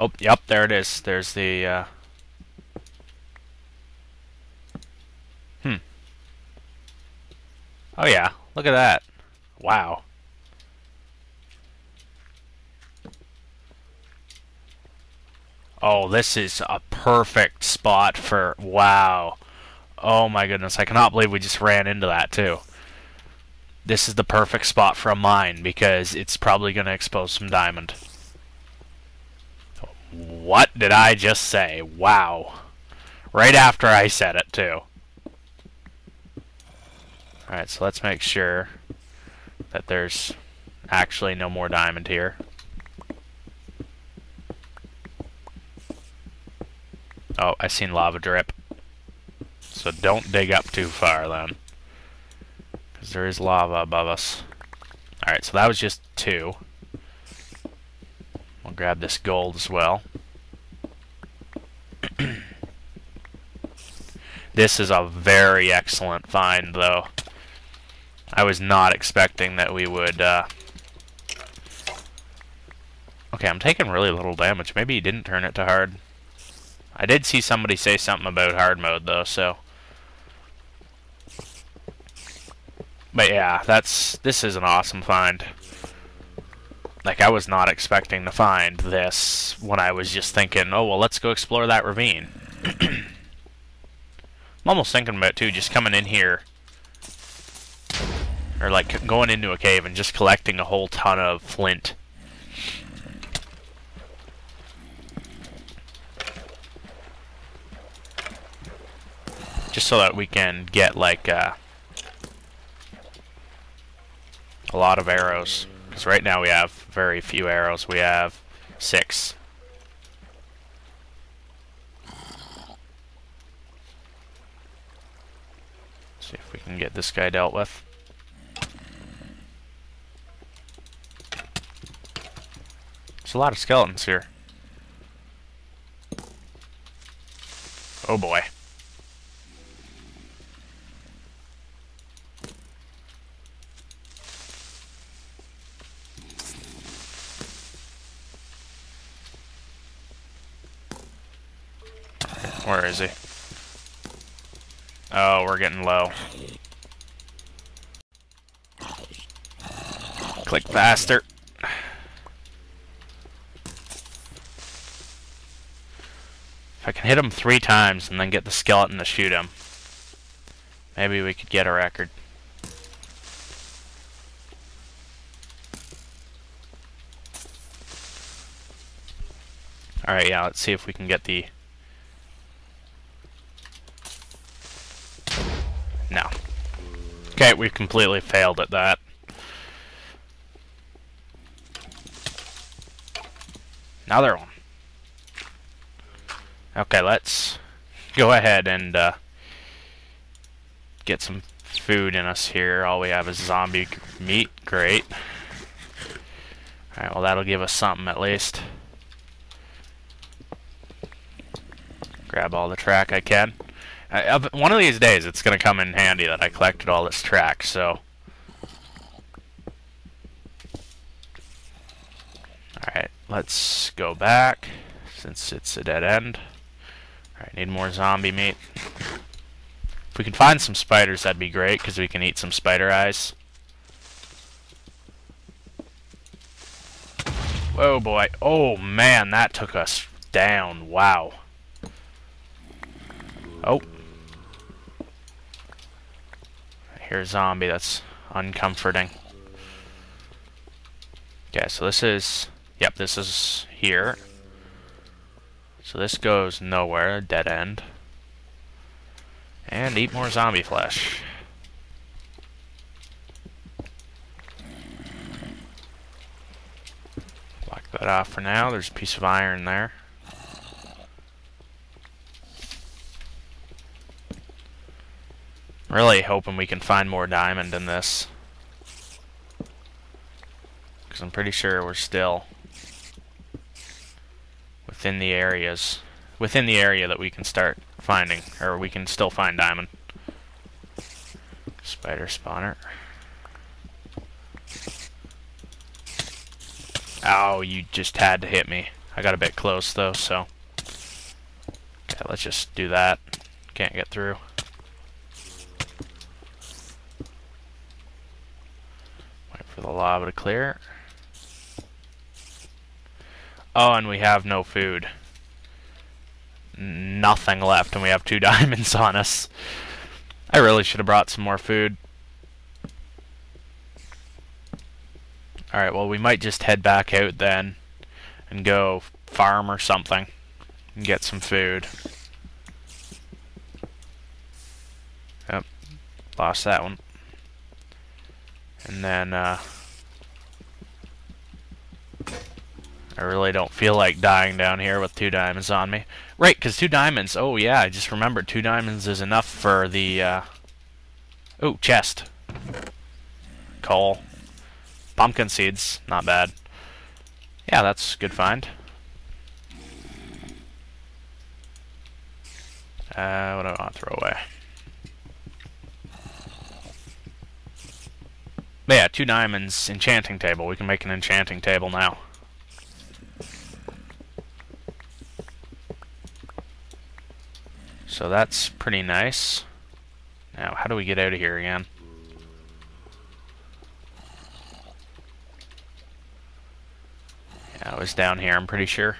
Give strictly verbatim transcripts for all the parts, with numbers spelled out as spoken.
Oh, yep, there it is. There's the... Uh... Hmm. Oh yeah, look at that. Wow. Oh, this is a perfect spot for... Wow. Oh my goodness, I cannot believe we just ran into that too. This is the perfect spot for a mine because it's probably going to expose some diamond. What did I just say? Wow. Right after I said it too. Alright, so let's make sure that there's actually no more diamond here. Oh, I seen lava drip. So don't dig up too far then. Because there is lava above us. Alright, so that was just two. We'll grab this gold as well. This is a very excellent find though. I was not expecting that we would... Uh... Okay, I'm taking really little damage. Maybe he didn't turn it to hard. I did see somebody say something about hard mode though, so... But yeah, that's this is an awesome find. Like, I was not expecting to find this when I was just thinking, oh, well, let's go explore that ravine. I'm almost thinking about, too, just coming in here. Or, like, going into a cave and just collecting a whole ton of flint. Just so that we can get, like, uh, a lot of arrows. Because right now we have very few arrows. We have six. See if we can get this guy dealt with. There's a lot of skeletons here. Oh boy. Where is he? Oh, we're getting low. Click faster. If I can hit him three times and then get the skeleton to shoot him, maybe we could get a record. Alright, yeah, let's see if we can get the... No. Okay, we've completely failed at that. Another one. Okay, let's go ahead and uh, get some food in us here. All we have is zombie meat. Great. Alright, well that'll give us something at least. Grab all the track I can. I, one of these days it's going to come in handy that I collected all this track, so... Alright, let's go back, since it's a dead end. Alright, need more zombie meat. If we can find some spiders, that'd be great, because we can eat some spider eyes. Whoa, boy. Oh, man, that took us down. Wow. Oh. Here's a zombie, that's uncomforting. Okay, so this is... Yep, this is here. So this goes nowhere, dead end. And eat more zombie flesh. Block that off for now, there's a piece of iron there. Really hoping we can find more diamond in this. Because I'm pretty sure we're still within the areas, within the area that we can start finding, or we can still find diamond. Spider spawner. Oh, you just had to hit me. I got a bit close though, so okay, let's just do that. Can't get through. Wait for the lava to clear. Oh, and we have no food. Nothing left, and we have two diamonds on us. I really should have brought some more food. Alright, well, we might just head back out then and go farm or something and get some food. Yep, lost that one. And then, uh... I really don't feel like dying down here with two diamonds on me. Right, because two diamonds... Oh, yeah, I just remembered two diamonds is enough for the... Uh, oh, chest. Coal. Pumpkin seeds. Not bad. Yeah, that's a good find. Uh, what do I want to throw away? But yeah, two diamonds. Enchanting table. We can make an enchanting table now. So that's pretty nice. Now, how do we get out of here again? Yeah, I was down here, I'm pretty sure.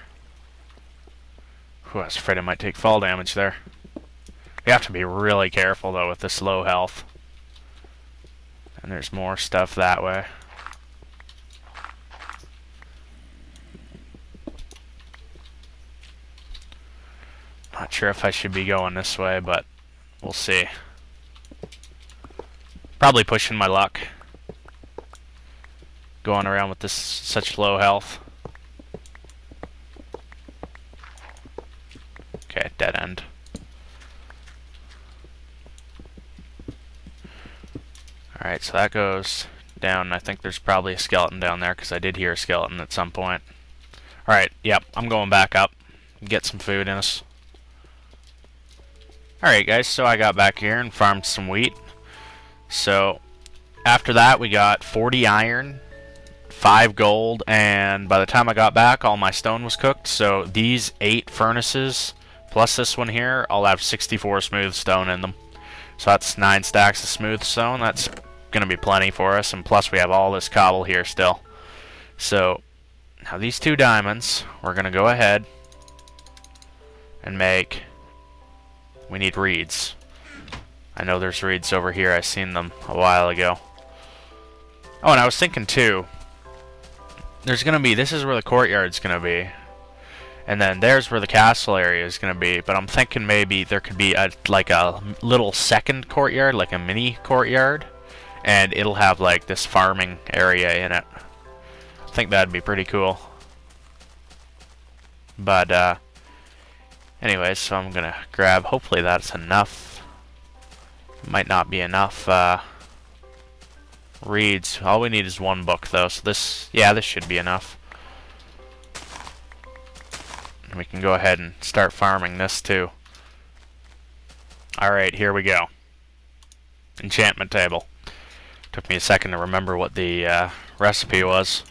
Whew, I was afraid I might take fall damage there. We have to be really careful, though, with this low health. And there's more stuff that way. Not sure if I should be going this way, but we'll see. Probably pushing my luck. Going around with this such low health. Okay, dead end. Alright, so that goes down. I think there's probably a skeleton down there because I did hear a skeleton at some point. Alright, yep, I'm going back up. Get some food in us. Alright guys, so I got back here and farmed some wheat. So after that we got forty iron, five gold, and by the time I got back all my stone was cooked. So these eight furnaces plus this one here, I'll have sixty-four smooth stone in them. So that's nine stacks of smooth stone. That's going to be plenty for us, and plus we have all this cobble here still. So now these two diamonds, we're going to go ahead and make... We need reeds. I know there's reeds over here. I seen them a while ago. Oh, and I was thinking too, there's going to be, this is where the courtyard's going to be. And then there's where the castle area is going to be. But I'm thinking maybe there could be a, like a little second courtyard, like a mini courtyard. And it'll have like this farming area in it. I think that'd be pretty cool. But, uh... Anyway, so I'm gonna grab, hopefully that's enough. Might not be enough uh, reeds. All we need is one book though, so this, yeah, this should be enough. And we can go ahead and start farming this too. Alright, here we go. Enchantment table. Took me a second to remember what the uh, recipe was.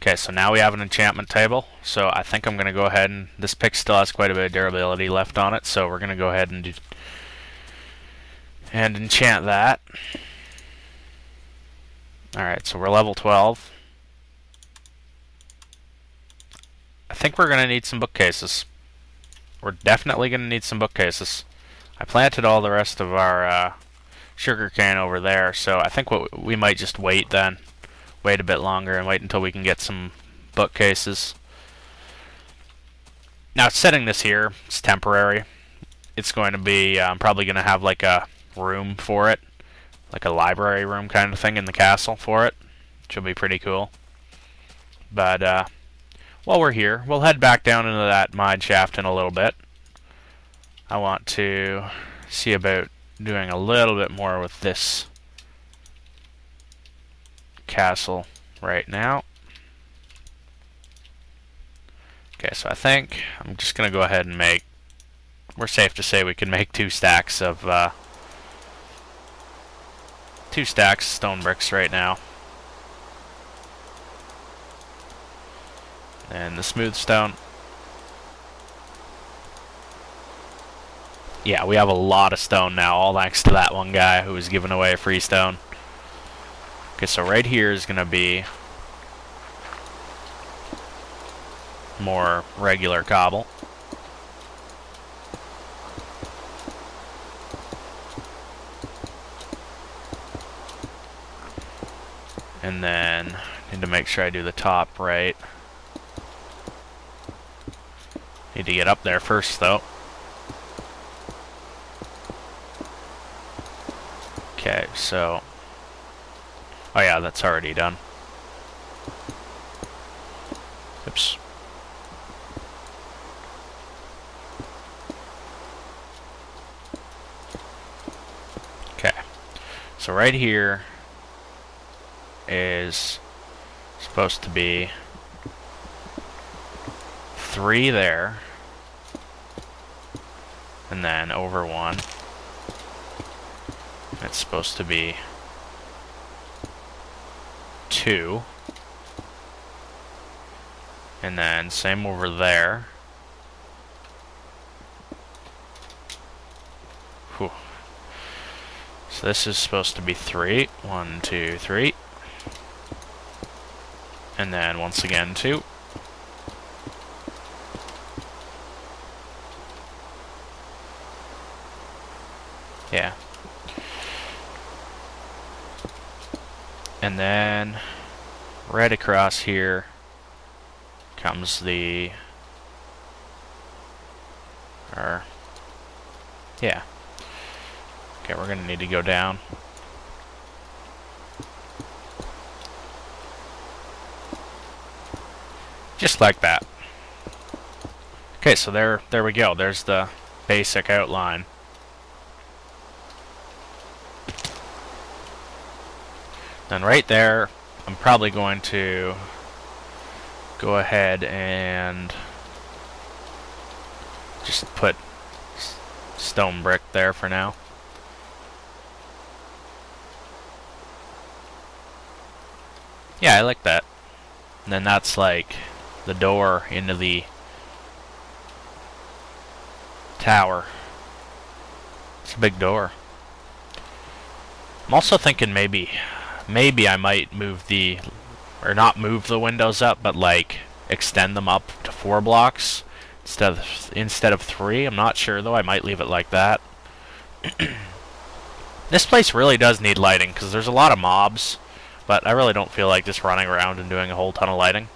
Okay, so now we have an enchantment table, so I think I'm going to go ahead and... This pick still has quite a bit of durability left on it, so we're going to go ahead and do, and enchant that. Alright, so we're level twelve. I think we're going to need some bookcases. We're definitely going to need some bookcases. I planted all the rest of our uh, sugar cane over there, so I think what we might just wait then. Wait a bit longer and wait until we can get some bookcases. Now, setting this here, it's temporary. It's going to be, uh, I'm probably going to have like a room for it, like a library room kind of thing in the castle for it, which will be pretty cool. But uh, while we're here, we'll head back down into that mine shaft in a little bit. I want to see about doing a little bit more with this castle right now. Okay, so I think I'm just gonna go ahead and make, we're safe to say we can make two stacks of uh, two stacks of stone bricks right now. and the smooth stone. Yeah, we have a lot of stone now, all thanks to that one guy who was giving away a free stone. Okay, so right here is going to be more regular cobble. And then need to make sure I do the top right. Need to get up there first though. Okay, so, oh yeah, that's already done. Oops. Okay, so right here is supposed to be three there, and then over one. It's supposed to be two, and then same over there. Whew. So this is supposed to be three. One, two, three. And then once again two. Yeah. And then right across here comes the or yeah. Okay, we're gonna need to go down. Just like that. Okay, so there there we go. There's the basic outline. Then right there, I'm probably going to go ahead and just put stone brick there for now. Yeah, I like that. And then that's like the door into the tower. It's a big door. I'm also thinking maybe maybe I might move the or not move the windows up, but like extend them up to four blocks instead of instead of three. I'm not sure though. I might leave it like that. This place really does need lighting because there's a lot of mobs, but I really don't feel like just running around and doing a whole ton of lighting.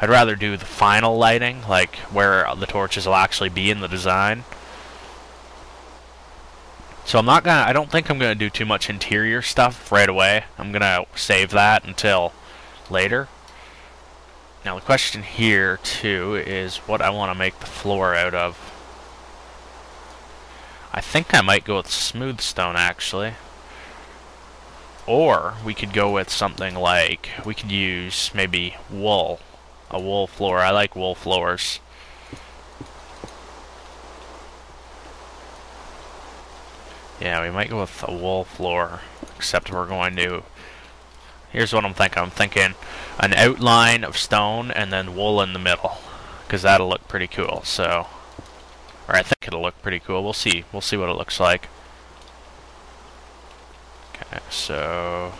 I'd rather do the final lighting, like where the torches will actually be in the design. So I'm not gonna, I don't think I'm gonna do too much interior stuff right away. I'm gonna save that until later. Now the question here too is what I want to make the floor out of. I think I might go with smooth stone actually. Or we could go with something like, we could use maybe wool. A wool floor. I like wool floors. Yeah, we might go with a wool floor, except we're going to... Here's what I'm thinking. I'm thinking an outline of stone and then wool in the middle, because that'll look pretty cool. So, or I think it'll look pretty cool. We'll see. We'll see what it looks like. Okay, so...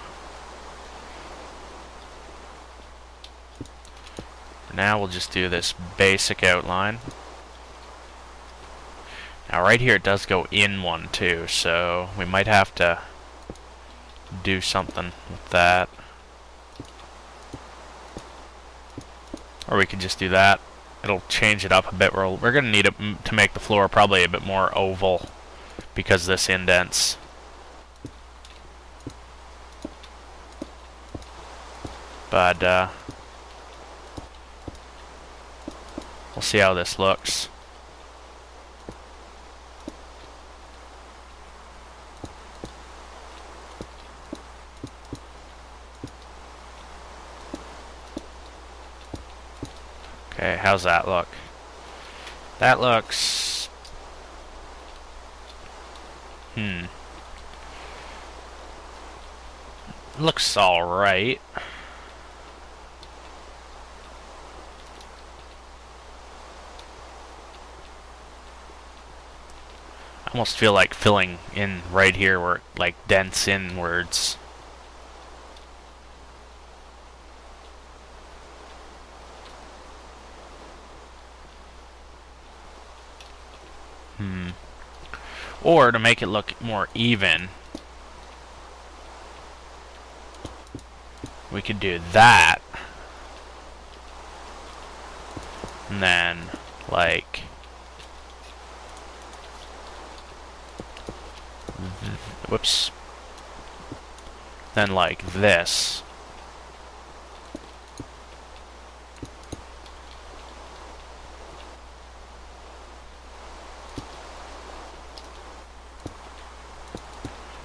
Now we'll just do this basic outline. Now right here it does go in one too, so we might have to do something with that. Or we could just do that. It'll change it up a bit. We're, we're going to need it m to make the floor probably a bit more oval because this indents. But, uh... we'll see how this looks. Okay, how's that look? That looks... Hmm. Looks alright. almost feel like filling in right here where it like dents inwards. Hmm. Or to make it look more even, we could do that. And then like whoops. Then like this.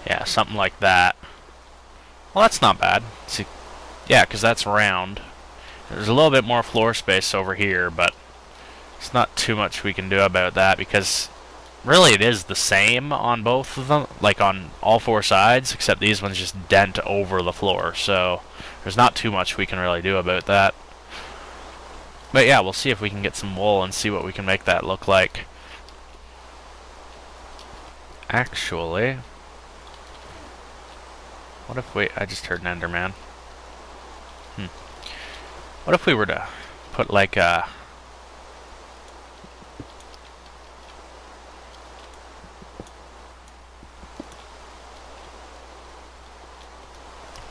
Yeah, something like that. Well, that's not bad. See, yeah, because that's round. There's a little bit more floor space over here, but it's not too much we can do about that because really it is the same on both of them, like on all four sides, except these ones just dent over the floor, so there's not too much we can really do about that. But yeah, we'll see if we can get some wool and see what we can make that look like. Actually, what if we, I just heard an Enderman. Hmm. What if we were to put like a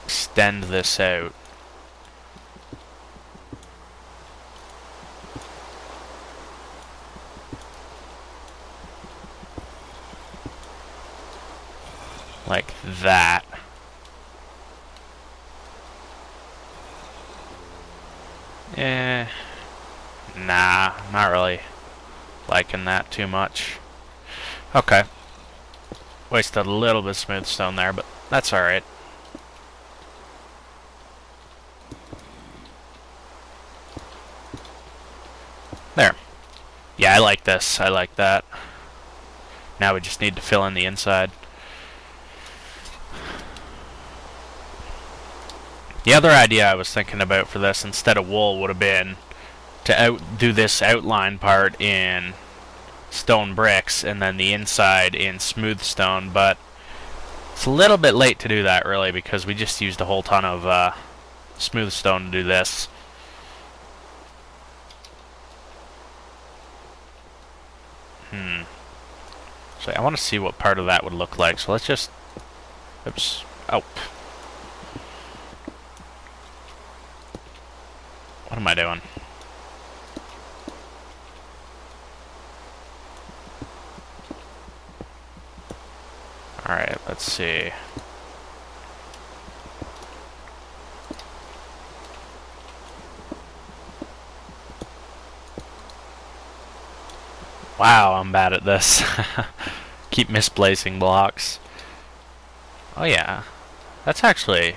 extend this out. Like that. Eh, nah, not really liking that too much. Okay. Wasted a little bit of smooth stone there, but that's alright. There. Yeah, I like this. I like that. Now we just need to fill in the inside. The other idea I was thinking about for this instead of wool would have been to out do this outline part in stone bricks and then the inside in smooth stone, but it's a little bit late to do that really because we just used a whole ton of uh, smooth stone to do this. Hmm. So I want to see what part of that would look like, so let's just... Oops. Oh. What am I doing? Alright, let's see. Wow, I'm bad at this. Keep misplacing blocks. Oh yeah. That's actually...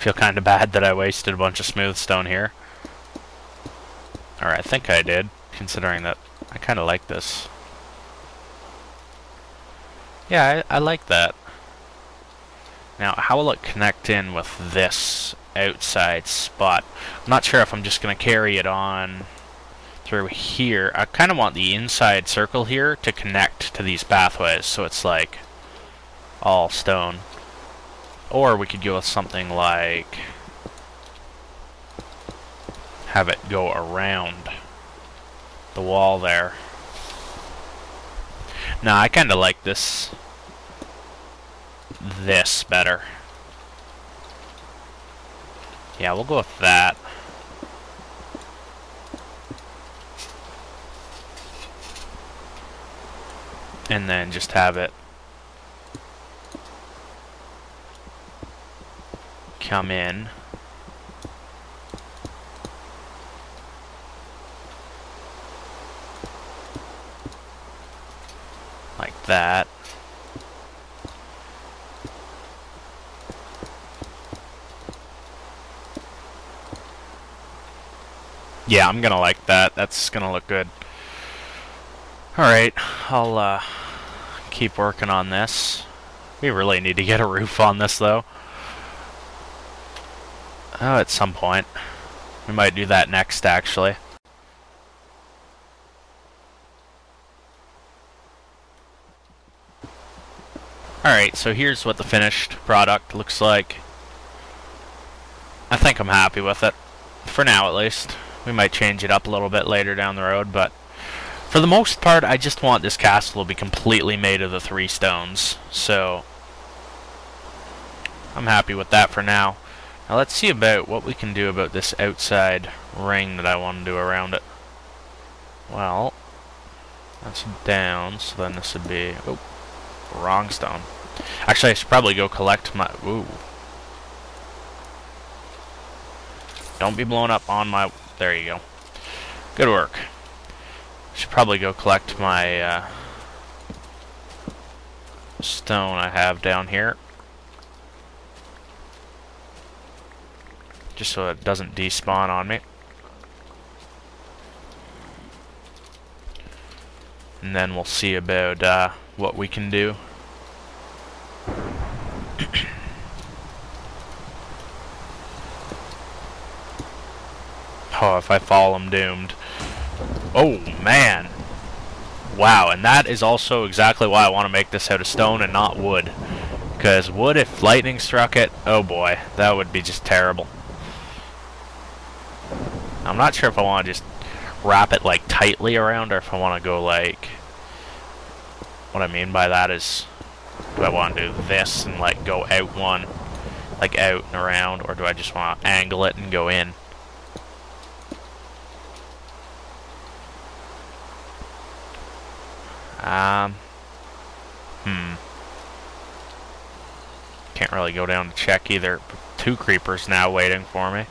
Feel kind of bad that I wasted a bunch of smooth stone here. Or I think I did, considering that I kind of like this. Yeah, I, I like that. Now, how will it connect in with this outside spot? I'm not sure if I'm just going to carry it on through here. I kind of want the inside circle here to connect to these pathways, so it's like all stone. Or we could go with something like have it go around the wall there. Nah, I kinda like this this better. Yeah, we'll go with that. And then just have it come in like that. Yeah, I'm gonna like that. That's gonna look good. Alright, I'll uh, keep working on this. We really need to get a roof on this though. Oh, at some point. We might do that next, actually. Alright, so here's what the finished product looks like. I think I'm happy with it. For now, at least. We might change it up a little bit later down the road, but for the most part, I just want this castle to be completely made of the three stones. So I'm happy with that for now. Now let's see about what we can do about this outside ring that I want to do around it. Well, that's down, so then this would be... Oh. Wrong stone. Actually, I should probably go collect my... Ooh. Don't be blown up on my... There you go. Good work. Should probably go collect my uh, stone I have down here. Just so it doesn't despawn on me. And then we'll see about... Uh, what we can do. Oh, if I fall, I'm doomed. Oh, man. Wow, and that is also exactly why I want to make this out of stone and not wood. Because wood, if lightning struck it, oh boy, that would be just terrible. I'm not sure if I want to just wrap it, like, tightly around, or if I want to go, like... What I mean by that is, do I want to do this and, like, go out one, like, out and around, or do I just want to angle it and go in? Um, hmm. Can't really go down to check either. Two creepers now waiting for me.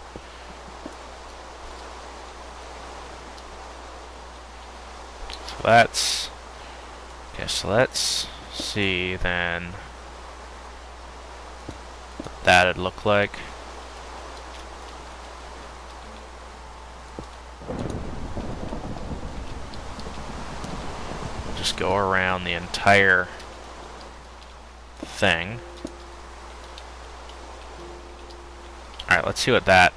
So that's... Okay, so let's see then what that'd look like. We'll just go around the entire thing. Alright, let's see what that...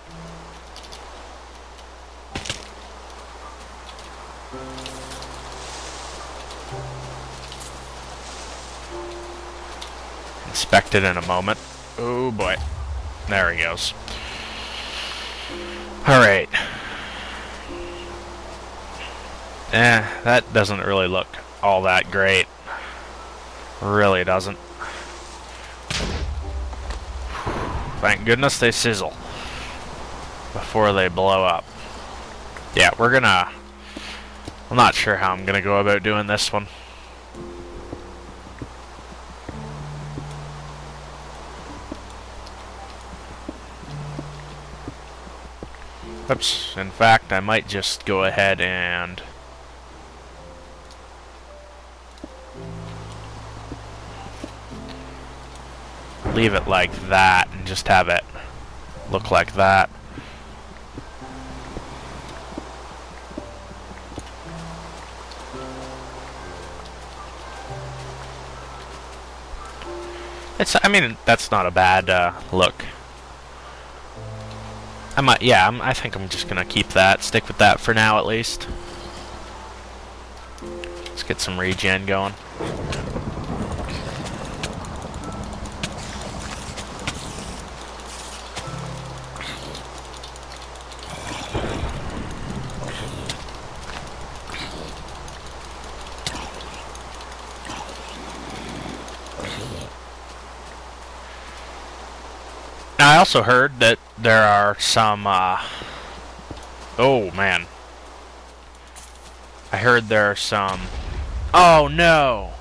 Expected in a moment. Oh boy. There he goes. Alright. Eh, that doesn't really look all that great. Really doesn't. Thank goodness they sizzle before they blow up. Yeah, we're gonna... I'm not sure how I'm gonna go about doing this one. Oops, in fact, I might just go ahead and... leave it like that and just have it look like that. It's, I mean, that's not a bad uh, look. I might, yeah, I'm, I think I'm just gonna keep that, stick with that for now at least. Let's get some regen going. I also heard that there are some, uh, oh man, I heard there are some, oh no,